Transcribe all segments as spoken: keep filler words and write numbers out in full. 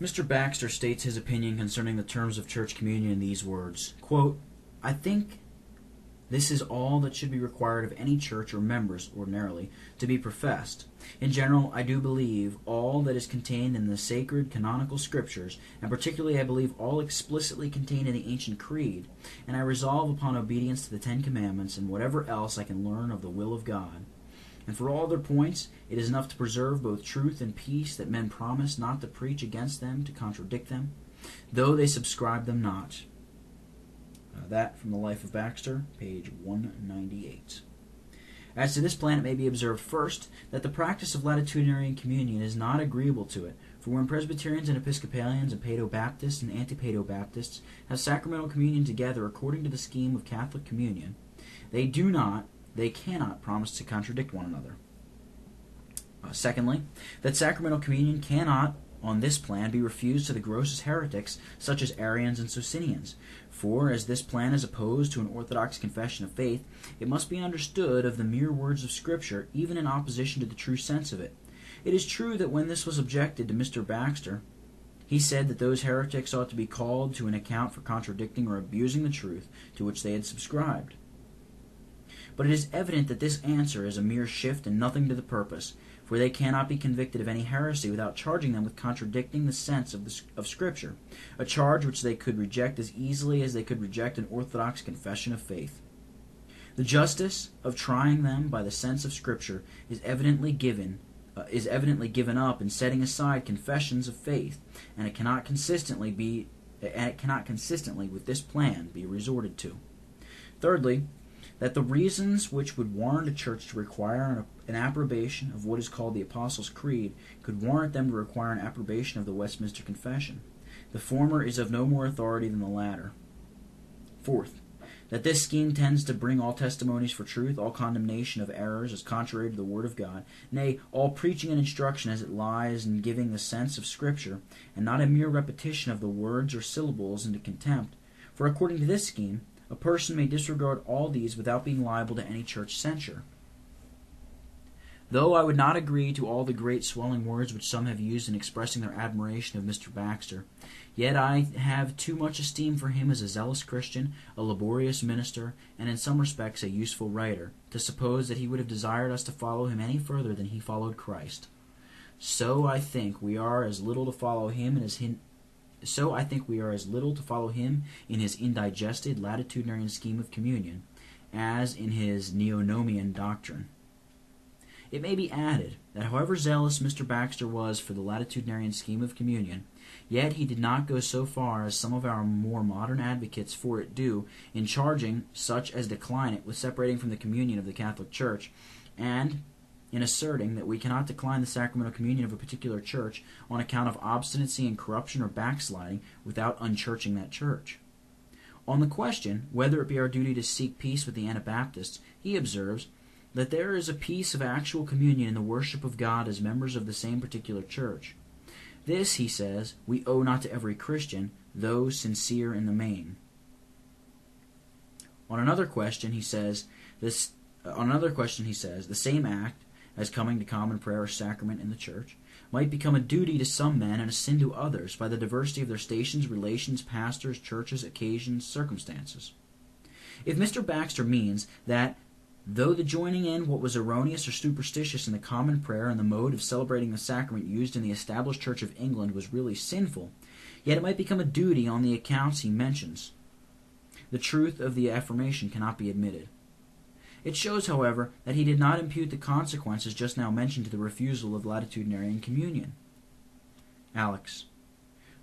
Mister Baxter states his opinion concerning the terms of church communion in these words, quote, "I think this is all that should be required of any church or members, ordinarily, to be professed. In general, I do believe all that is contained in the sacred canonical scriptures, and particularly I believe all explicitly contained in the ancient creed, and I resolve upon obedience to the Ten Commandments and whatever else I can learn of the will of God. And for all other points, it is enough to preserve both truth and peace that men promise not to preach against them, to contradict them, though they subscribe them not." That from the Life of Baxter, page one ninety-eight. As to this plan, it may be observed first that the practice of latitudinarian communion is not agreeable to it, for when Presbyterians and Episcopalians and Paedo-Baptists and Anti-Paedo-Baptists have sacramental communion together according to the scheme of Catholic communion, they do not, they cannot promise to contradict one another. Uh, secondly, that sacramental communion cannot, on this plan, be refused to the grossest heretics, such as Arians and Socinians. For, as this plan is opposed to an orthodox confession of faith, it must be understood of the mere words of Scripture, even in opposition to the true sense of it. It is true that when this was objected to Mister Baxter, he said that those heretics ought to be called to an account for contradicting or abusing the truth to which they had subscribed. But it is evident that this answer is a mere shift and nothing to the purpose, for they cannot be convicted of any heresy without charging them with contradicting the sense of, the, of Scripture, a charge which they could reject as easily as they could reject an orthodox confession of faith. The justice of trying them by the sense of Scripture is evidently given, uh, is evidently given up in setting aside confessions of faith, and it cannot consistently be, and it cannot consistently with this plan be resorted to. Thirdly, that the reasons which would warrant a church to require an approbation of what is called the Apostles' Creed could warrant them to require an approbation of the Westminster Confession. The former is of no more authority than the latter. Fourth, that this scheme tends to bring all testimonies for truth, all condemnation of errors as contrary to the Word of God, nay, all preaching and instruction as it lies in giving the sense of Scripture, and not a mere repetition of the words or syllables into contempt, for according to this scheme, a person may disregard all these without being liable to any church censure. Though I would not agree to all the great swelling words which some have used in expressing their admiration of Mister Baxter, yet I have too much esteem for him as a zealous Christian, a laborious minister, and in some respects a useful writer, to suppose that he would have desired us to follow him any further than he followed Christ. So I think we are as little to follow him and as him So I think we are as little to follow him in his indigested latitudinarian scheme of communion as in his neonomian doctrine. It may be added that however zealous Mister Baxter was for the latitudinarian scheme of communion, yet he did not go so far as some of our more modern advocates for it do in charging such as decline it with separating from the communion of the Catholic Church, and in asserting that we cannot decline the sacramental communion of a particular church on account of obstinacy and corruption or backsliding without unchurching that church. On the question whether it be our duty to seek peace with the Anabaptists, he observes that there is a peace of actual communion in the worship of God as members of the same particular church. This, he says, we owe not to every Christian, though sincere in the main. On another question, he says, this, uh, on another question, he says, the same act, as coming to common prayer or sacrament in the church, might become a duty to some men and a sin to others by the diversity of their stations, relations, pastors, churches, occasions, circumstances. If Mister Baxter means that, though the joining in what was erroneous or superstitious in the common prayer and the mode of celebrating the sacrament used in the established Church of England was really sinful, yet it might become a duty on the accounts he mentions, the truth of the affirmation cannot be admitted. It shows, however, that he did not impute the consequences just now mentioned to the refusal of latitudinarian communion. Alex,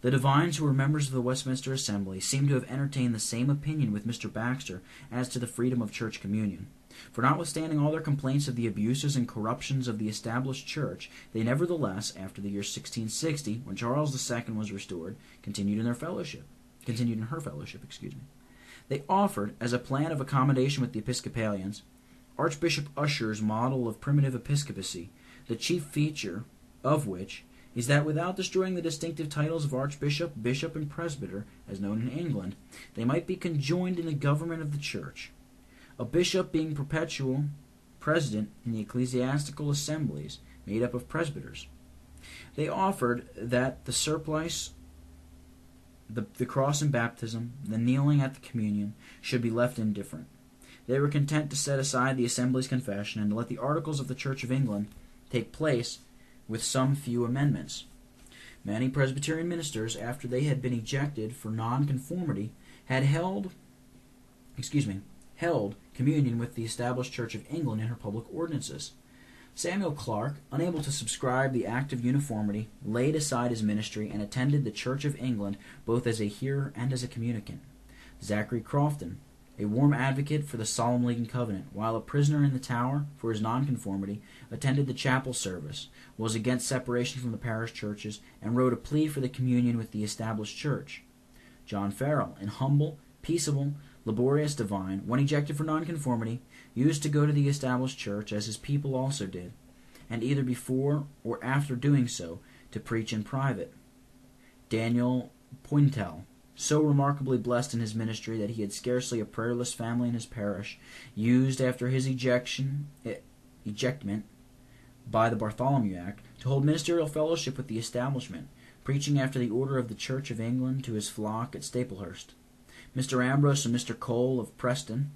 the divines who were members of the Westminster Assembly seem to have entertained the same opinion with Mister Baxter as to the freedom of church communion. For notwithstanding all their complaints of the abuses and corruptions of the established church, they nevertheless, after the year sixteen sixty, when Charles the Second was restored, continued in their fellowship, continued in her fellowship, excuse me. They offered, as a plan of accommodation with the Episcopalians, Archbishop Usher's model of primitive episcopacy, the chief feature of which is that without destroying the distinctive titles of archbishop, bishop, and presbyter, as known in England, they might be conjoined in the government of the church, a bishop being perpetual president in the ecclesiastical assemblies made up of presbyters. They offered that the surplice, the, the cross in baptism, the kneeling at the communion, should be left indifferent. They were content to set aside the Assembly's confession and to let the articles of the Church of England take place with some few amendments. Many Presbyterian ministers, after they had been ejected for nonconformity, had held, excuse me, held communion with the established Church of England in her public ordinances. Samuel Clarke, unable to subscribe the Act of Uniformity, laid aside his ministry and attended the Church of England both as a hearer and as a communicant. Zachary Crofton, a warm advocate for the Solemn League and Covenant, while a prisoner in the Tower for his nonconformity, attended the chapel service, was against separation from the parish churches, and wrote a plea for the communion with the established church. John Farrell, an humble, peaceable, laborious divine, when ejected for nonconformity, used to go to the established church, as his people also did, and either before or after doing so, to preach in private. Daniel Poyntel, so remarkably blessed in his ministry that he had scarcely a prayerless family in his parish, used after his ejection, e ejectment by the Bartholomew Act to hold ministerial fellowship with the establishment, preaching after the order of the Church of England to his flock at Staplehurst. Mister Ambrose and Mister Cole of Preston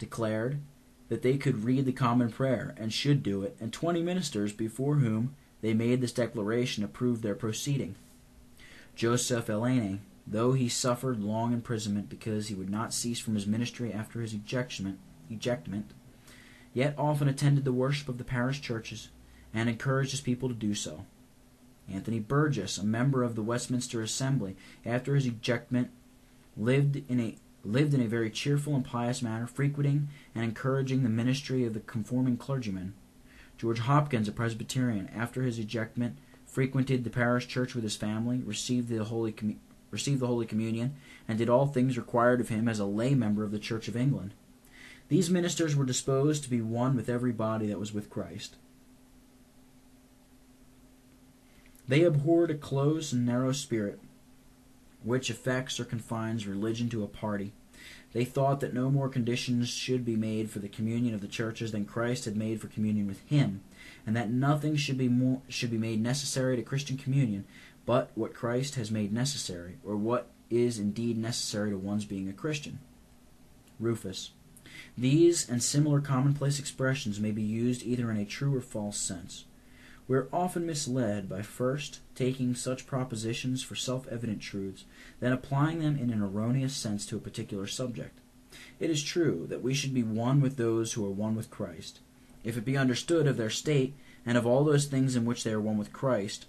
declared that they could read the common prayer and should do it, and twenty ministers before whom they made this declaration approved their proceeding. Joseph Alleine, though he suffered long imprisonment because he would not cease from his ministry after his ejectment, ejectment, yet often attended the worship of the parish churches and encouraged his people to do so. Anthony Burgess, a member of the Westminster Assembly, after his ejectment lived in a lived in a very cheerful and pious manner, frequenting and encouraging the ministry of the conforming clergymen. George Hopkins, a Presbyterian, after his ejectment, frequented the parish church with his family, received the Holy Communion, received the Holy Communion, and did all things required of him as a lay member of the Church of England. These ministers were disposed to be one with every body that was with Christ. They abhorred a close and narrow spirit, which affects or confines religion to a party. They thought that no more conditions should be made for the communion of the churches than Christ had made for communion with him, and that nothing should be more, should be made necessary to Christian communion but what Christ has made necessary, or what is indeed necessary to one's being a Christian. Rufus. These and similar commonplace expressions may be used either in a true or false sense. We are often misled by first taking such propositions for self-evident truths, then applying them in an erroneous sense to a particular subject. It is true that we should be one with those who are one with Christ, if it be understood of their state and of all those things in which they are one with Christ,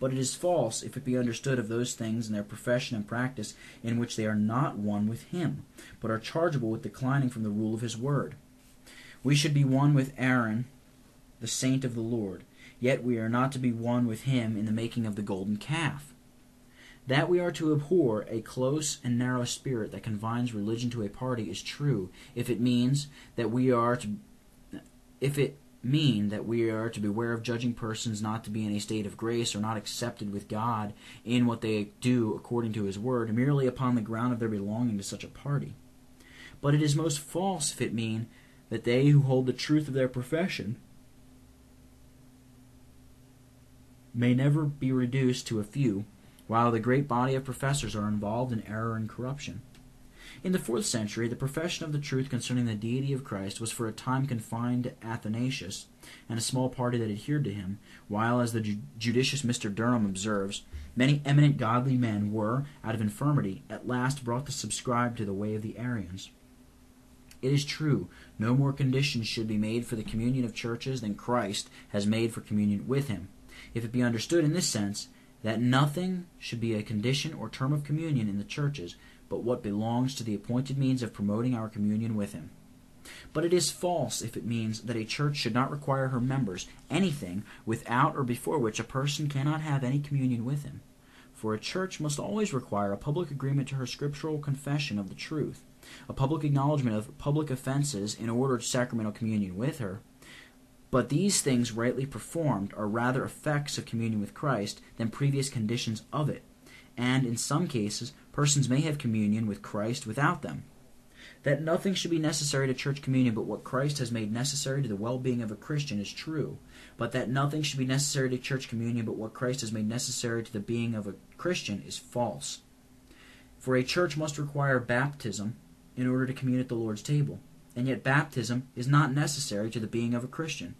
but it is false if it be understood of those things in their profession and practice in which they are not one with him, but are chargeable with declining from the rule of his word. We should be one with Aaron, the saint of the Lord, yet we are not to be one with him in the making of the golden calf. That we are to abhor a close and narrow spirit that confines religion to a party is true, if it means that we are to, if it mean that we are to beware of judging persons not to be in a state of grace or not accepted with God in what they do according to his word, merely upon the ground of their belonging to such a party. But it is most false if it mean that they who hold the truth of their profession may never be reduced to a few, while the great body of professors are involved in error and corruption. In the fourth century, the profession of the truth concerning the deity of Christ was for a time confined to Athanasius and a small party that adhered to him, while, as the ju judicious Mister Durham observes, many eminent godly men were, out of infirmity, at last brought to subscribe to the way of the Arians. It is true, no more conditions should be made for the communion of churches than Christ has made for communion with him, if it be understood in this sense that nothing should be a condition or term of communion in the churches but what belongs to the appointed means of promoting our communion with him. But it is false if it means that a church should not require her members anything without or before which a person cannot have any communion with him. For a church must always require a public agreement to her scriptural confession of the truth, a public acknowledgment of public offenses in order to sacramental communion with her. But these things rightly performed are rather effects of communion with Christ than previous conditions of it, and in some cases persons may have communion with Christ without them. that nothing should be necessary to church communion but what Christ has made necessary to the well-being of a Christian is true, but that nothing should be necessary to church communion but what Christ has made necessary to the being of a Christian is false. For a church must require baptism in order to commune at the Lord's table, and yet baptism is not necessary to the being of a Christian.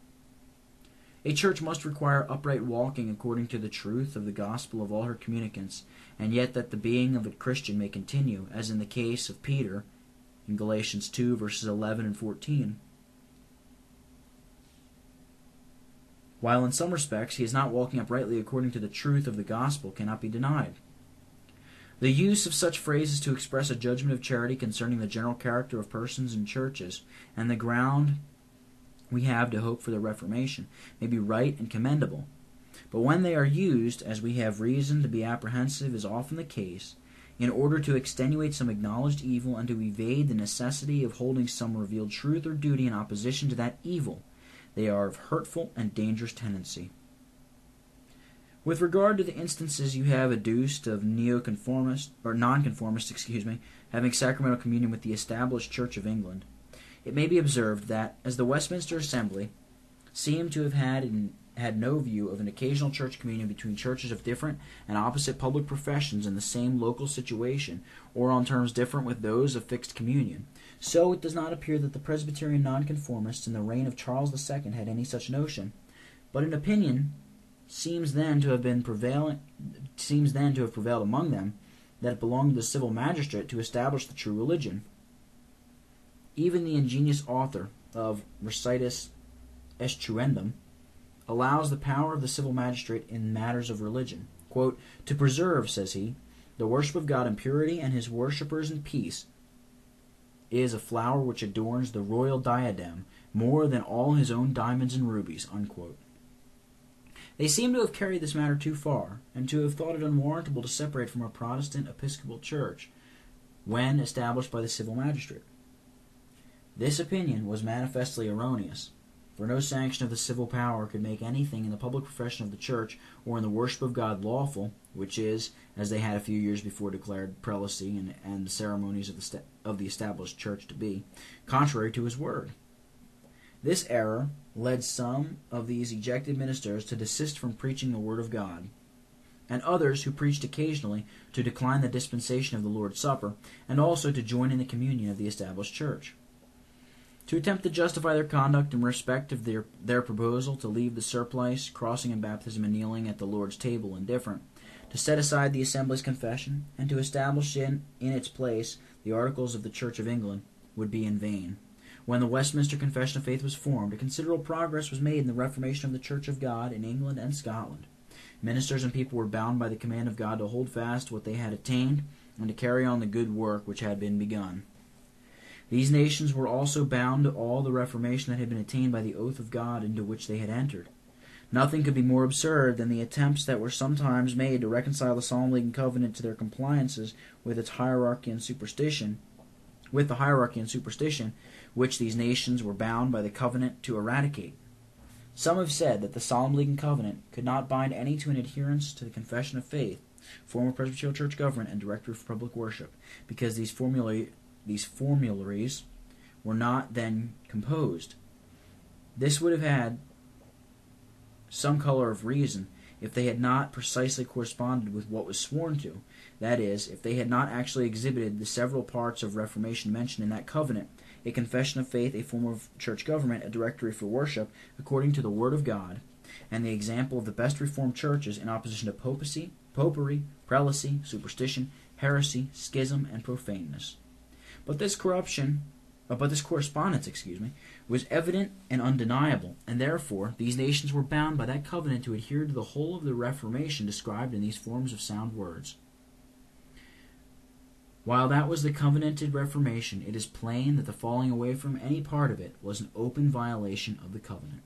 A church must require upright walking according to the truth of the gospel of all her communicants, and yet that the being of a Christian may continue, as in the case of Peter in Galatians two, verses eleven and fourteen. While in some respects he is not walking uprightly according to the truth of the gospel cannot be denied. The use of such phrases to express a judgment of charity concerning the general character of persons and churches, and the ground we have to hope for the Reformation, may be right and commendable, but when they are used, as we have reason to be apprehensive is often the case, in order to extenuate some acknowledged evil and to evade the necessity of holding some revealed truth or duty in opposition to that evil, they are of hurtful and dangerous tendency. With regard to the instances you have adduced of neoconformists or nonconformists, excuse me, having sacramental communion with the established Church of England, it may be observed that, as the Westminster Assembly seem to have had, in, had no view of an occasional church communion between churches of different and opposite public professions in the same local situation, or on terms different with those of fixed communion, so it does not appear that the Presbyterian nonconformists in the reign of Charles the Second had any such notion, but an opinion seems then to have been prevailing, seems then to have prevailed among them, that it belonged to the civil magistrate to establish the true religion. Even the ingenious author of Recitus Estruendum allows the power of the civil magistrate in matters of religion. Quote, "To preserve," says he, "the worship of God in purity and his worshippers in peace is a flower which adorns the royal diadem more than all his own diamonds and rubies." Unquote. They seem to have carried this matter too far, and to have thought it unwarrantable to separate from a Protestant Episcopal church when established by the civil magistrate. This opinion was manifestly erroneous, for no sanction of the civil power could make anything in the public profession of the Church or in the worship of God lawful, which is, as they had a few years before declared prelacy and, and the ceremonies of the, st of the established Church to be, contrary to his word. This error led some of these ejected ministers to desist from preaching the word of God, and others who preached occasionally to decline the dispensation of the Lord's Supper, and also to join in the communion of the established Church. To attempt to justify their conduct in respect of their, their proposal to leave the surplice, crossing in baptism, and kneeling at the Lord's table indifferent, to set aside the Assembly's confession, and to establish in, in its place the Articles of the Church of England, would be in vain. When the Westminster Confession of Faith was formed, a considerable progress was made in the reformation of the Church of God in England and Scotland. Ministers and people were bound by the command of God to hold fast what they had attained, and to carry on the good work which had been begun. These nations were also bound to all the reformation that had been attained by the oath of God into which they had entered. Nothing could be more absurd than the attempts that were sometimes made to reconcile the Solemn League and Covenant to their compliances with its hierarchy and superstition, with the hierarchy and superstition which these nations were bound by the covenant to eradicate. Some have said that the Solemn League and Covenant could not bind any to an adherence to the Confession of Faith, form of Presbyterian Church government, and Directory for Public Worship, because these formulae These formularies were not then composed. This would have had some color of reason if they had not precisely corresponded with what was sworn to, that is, if they had not actually exhibited the several parts of Reformation mentioned in that covenant, a confession of faith, a form of church government, a directory for worship, according to the Word of God, and the example of the best Reformed churches in opposition to popacy, popery, prelacy, superstition, heresy, schism, and profaneness. But this corruption, uh, but this correspondence, excuse me, was evident and undeniable, and therefore these nations were bound by that covenant to adhere to the whole of the Reformation described in these forms of sound words. While that was the covenanted Reformation, it is plain that the falling away from any part of it was an open violation of the covenant.